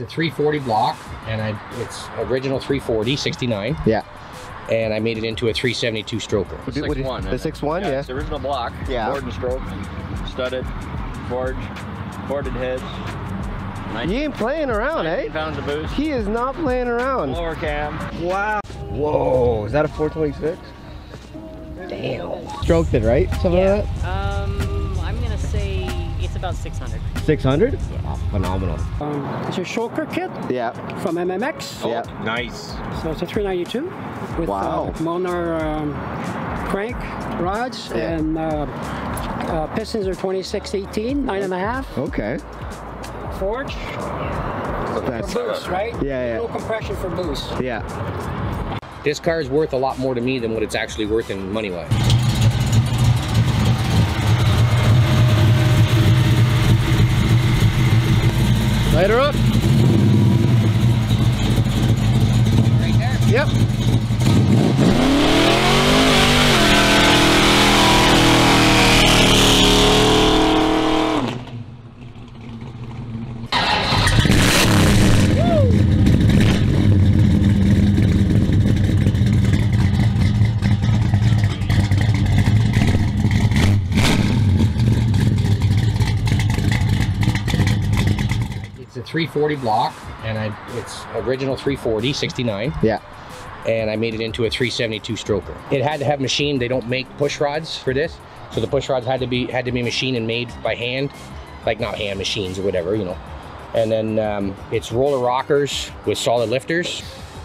it's a 340 block, and it's original 340 69. Yeah. And I made it into a 372 stroker. The 6.1. The 6.1, yeah. It's the original block. Yeah. Board and stroke, studded, boarded heads. He ain't playing around, eh? Pounds of boost. He is not playing around. Lower cam. Wow. Whoa. Is that a 426? Damn. Stroked it, right? Something like that? I'm gonna say it's about 600. 600? Yeah. Phenomenal. It's a Shulker kit. Yeah. From MMX. Oh, yeah. Nice. So it's a 392 with Molnar crank rods and pistons are 26-18, 9.5. Okay. Forge. That's for boost, right? Yeah, yeah. No compression for boost. Yeah. This car is worth a lot more to me than what it's actually worth in money-wise. Light her up. Right there? Yep. A 340 block, and it's original 340 69. Yeah. And I made it into a 372 stroker. It had to have machined. They don't make push rods for this, so the push rods had to be machined and made by hand, like not hand machines or whatever, you know. And then it's roller rockers with solid lifters,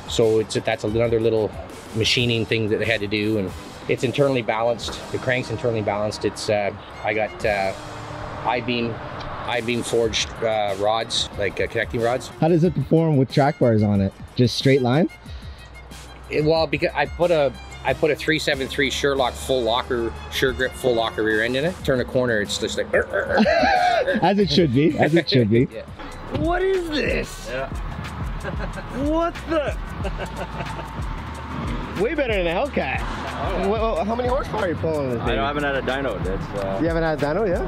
so that's another little machining thing that they had to do. And it's internally balanced. The crank's internally balanced. It's I got I-beam forged rods, like connecting rods. How does it perform with track bars on it? Just straight line? Well, because I put a 373 Sherlock Sure Grip full locker rear end in it. Turn a corner, it's just like as it should be, as it should be. Yeah. What is this? Yeah. What the? Way better than a Hellcat. Well, how many horsepower are you pulling this thing? I haven't had a dyno. You haven't had a dyno, yeah?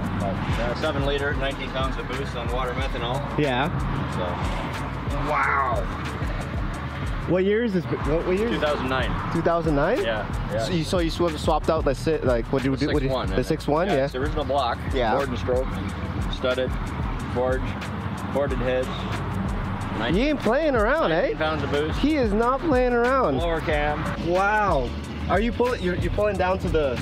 7 liter, 19 pounds of boost on water methanol. Yeah. So. Wow. What year is this? What year? 2009. 2009? Yeah. So you swapped out, let's say, like, what do you do? The 6.1. The 6.1, yeah. It's the original block. Yeah. Board and stroke, studded, boarded heads. He ain't playing around, eh? 19 pounds of boost. He is not playing around. Lower cam. Wow. Are you pulling? You're pulling down to the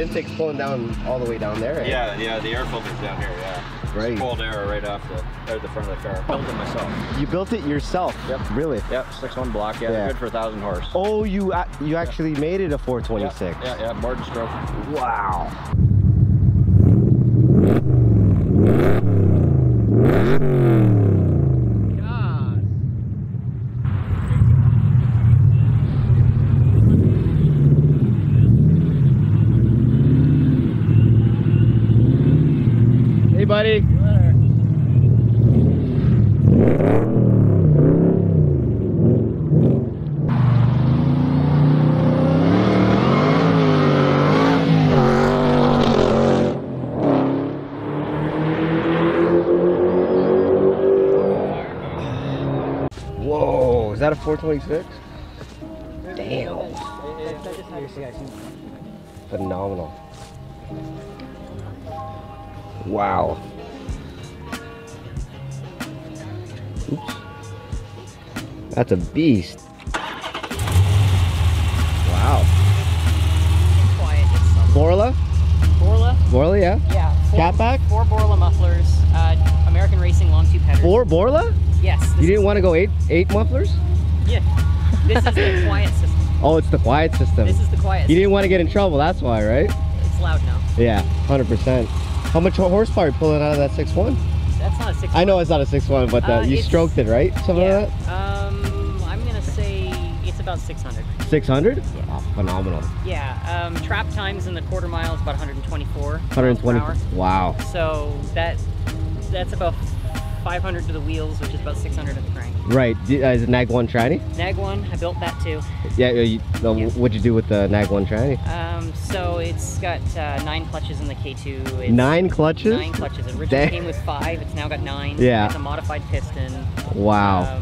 intake's pulling down all the way down there. Right? Yeah, yeah. The air filter's down here. Yeah. Right. Cold air right off the front of the car. Built it myself. You built it yourself? Yep. Really? Yep. 6.1 block. Yeah. They're good for 1,000 horse. Oh, you actually made it a 426. Yeah. Yeah. Board and stroke. Wow. Buddy. Whoa, is that a 426? Damn. Phenomenal. Wow. Oops. That's a beast. Wow. It's quiet. It's Borla? Borla? Borla, yeah? Yeah. Four Borla mufflers. American Racing long tube headers. Four Borla? Yes. You didn't want to go eight mufflers? Yeah. This is the quiet system. Oh, it's the quiet system. This is the quiet system. You didn't want to get in trouble, that's why, right? It's loud now. Yeah, 100%. How much horsepower are you pulling out of that 6.1? That's not a 6.1. I know it's not a 6.1, but you stroked it, right? Something like that? I'm going to say it's about 600. 600? Yeah. Oh, phenomenal. Yeah. Trap times in the quarter mile is about 124. 120. Wow. So that's about 500 to the wheels, which is about 600 at the crank. Right. Is it Nag1 tranny? Nag1, I built that too. Yeah, what'd you do with the Nag1 tranny? So it's got 9 clutches in the K2. It's 9 clutches? 9 clutches. It originally came with 5, it's now got 9. Yeah. It's a modified piston. Wow.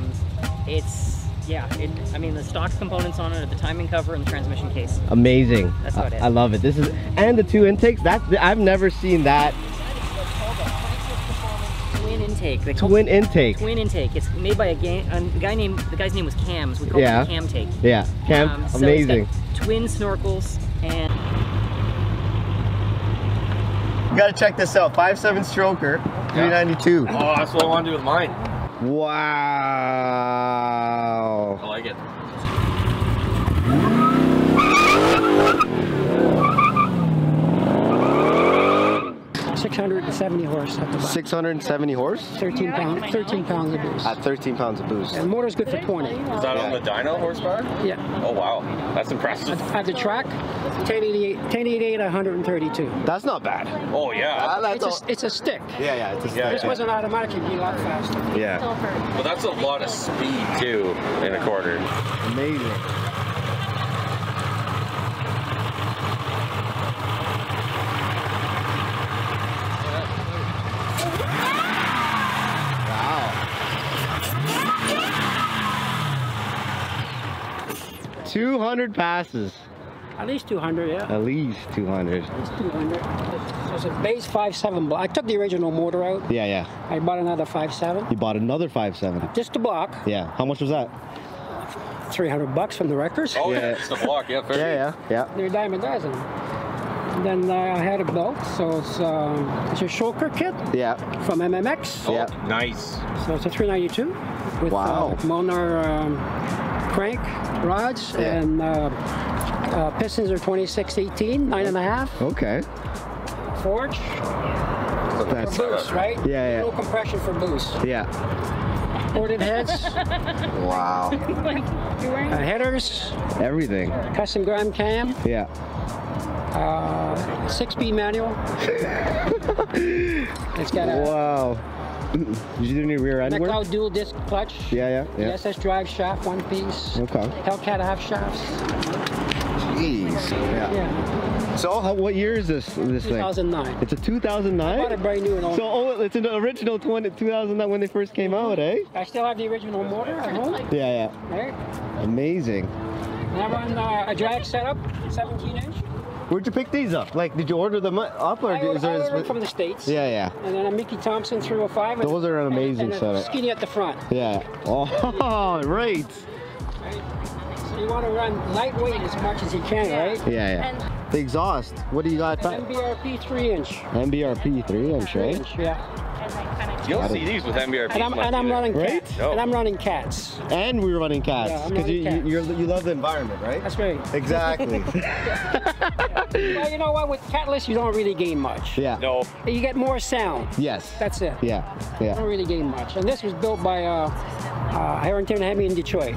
I mean, the stock components on it are the timing cover and the transmission case. Amazing. That's what it is. I love it. This is, and the 2 intakes, I've never seen that. Twin intake. It's made by the guy's name was Cams. We call it Cam Take. Yeah. Cam. Amazing. It's got twin snorkels and. You gotta check this out. 5.7 stroker, 392. Oh, that's what I want to do with mine. Wow. I like it. Six hundred and seventy horse. 13 pounds. 13 pounds of boost. At 13 pounds of boost. And motor's good for 20. Is that on the dyno horsepower? Yeah. Oh wow, that's impressive. At the track, 1088, 132. That's not bad. Oh yeah. It's a stick. Yeah, yeah. It's a stick. Yeah, this wasn't automatic. It'd be a lot faster. Yeah. Well, that's a lot of speed too in a quarter. Amazing. Passes. At least 200, yeah. At least 200. At least 200. It was a base 5.7 block. I took the original motor out. Yeah, yeah. I bought another 5.7. You bought another 5.7. Just a block. Yeah. How much was that? $300 from the wreckers. Oh yeah, it's the block. Yeah, fair. Yeah, yeah, yeah. They're a dime a dozen. And then I had a belt, so it's a shocker kit. Yeah. From MMX. Oh, yeah. Nice. So it's a 392 with Molnar crank rods and pistons are 26-18, 9.5. Okay. Forge. That's for boost, right? Yeah, yeah. No compression for boost. Yeah. Ported heads. Wow. Headers. Everything. Custom gram cam. Yeah. 6-speed manual. It's got a. Wow. Did you do any rear end work? MacLeod dual disc clutch. Yeah, yeah, yeah. SS drive shaft, 1-piece. Okay. Hellcat half shafts. Jeez. Yeah. Yeah. So, what year is this 2009. Thing? 2009. It's a 2009? I bought it brand new and old. So, it's an original twin at 2009 when they first came out, eh? I still have the original motor at home. Yeah, yeah. Right? Amazing. And I run a drag setup, 17-inch. Where'd you pick these up? Like, did you order them up, or is there? I ordered them from the States. Yeah, yeah. And then a Mickey Thompson 305. Those are an amazing setup. Skinny at the front. Yeah. Oh, right. So you want to run lightweight as much as you can, right? Yeah, yeah. The exhaust. What do you got? MBRP 3-inch. MBRP 3-inch, right? Yeah. You'll see these with MBRP. And I'm running cats. Right? Oh. And I'm running cats. And we're running cats because you love the environment, right? That's right. Exactly. Well, you know what? With Catalyst, you don't really gain much. Yeah. No. You get more sound. Yes. That's it. Yeah. Yeah. You don't really gain much. And this was built by Harrington Hemi in Detroit.